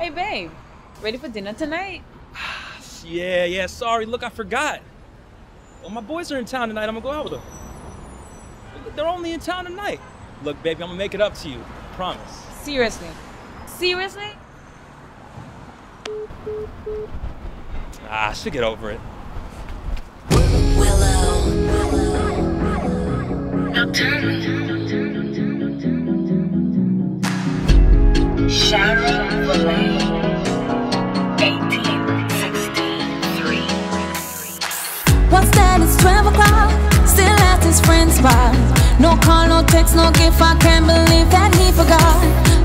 Hey, babe. Ready for dinner tonight? Yeah. Sorry. Look, I forgot. Well, my boys are in town tonight. I'm gonna go out with them. They're only in town tonight. Look, baby, I'm gonna make it up to you. I promise. Seriously? I should get over it. Willow. Nocturne. Sharon Valet. 1863. What's that? It's 12 o'clock. Still at his friend's spot. No call, no text, no gift. I can't believe that he forgot.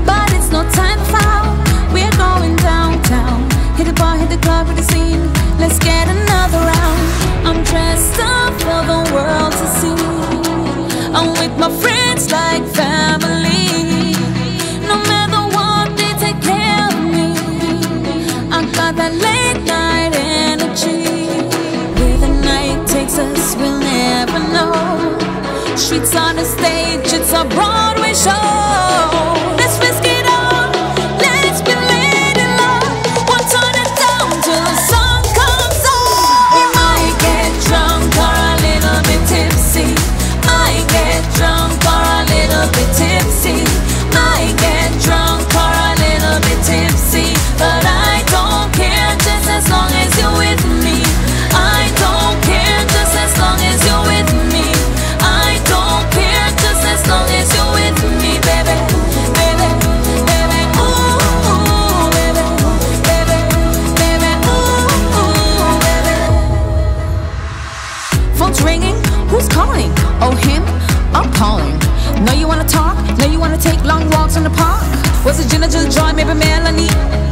But it's no time to foul. We're going downtown. Hit the bar, hit the club, hit the scene. Let's get another round. I'm dressed up for the world to see. I'm with my friends like family. No matter what, they take care of me. I got that late night energy. Where the night takes us, we'll never know. Streets on the stage, it's a Broadway show. Let's risk it. Oh, him? I'm calling. Know you wanna talk? Know you wanna take long walks in the park? Was it Gina, just Joy, maybe Melanie?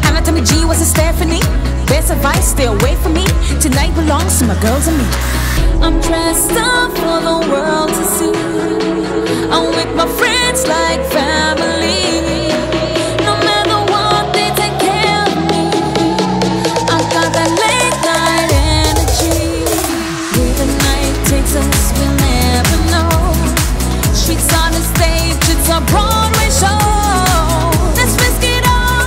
Anatomy G, was it Stephanie? Best advice, stay away from me. Tonight belongs to my girls and me. I'm dressed up for the world to see. I'm with my friends like family. No matter what, they take care of me. I got that late night energy. Where the night takes us, we'll never know. Streets on the stage, it's a Broadway show. Let's risk it all,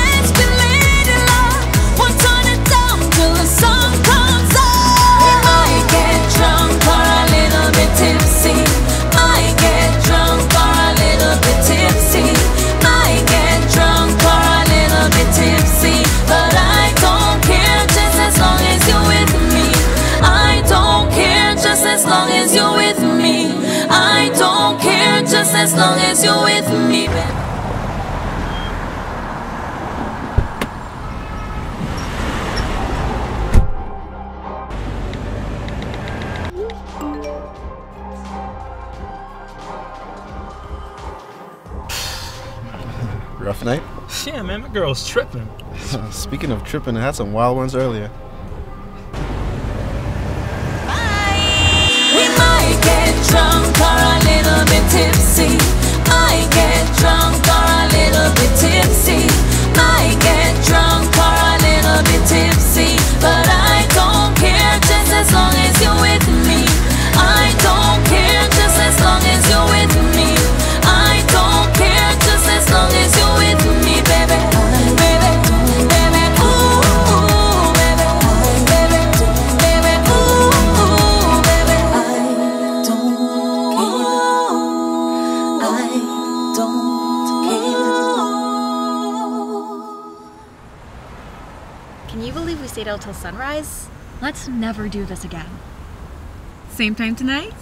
let's be laid in love. We'll turn it down till the sun comes up. We might get drunk or a little bit tipsy. I get drunk or a little bit tipsy. I get drunk or a little bit tipsy. But I don't care, just as long as you're with me. I don't care, just as long as you're with me. I don't care, just as long as you're with me. Rough night? Yeah, man, my girl's tripping. Speaking of tripping, I had some wild ones earlier. Drunk or a little bit tipsy. I get drunk or a little bit tipsy. I get drunk or a little bit tipsy. But I don't care, just as long as you're with me. I don't care, just as long as you're with me. I don't care, just as long as you're with me, baby. Stayed out till sunrise. Let's never do this again. Same time tonight?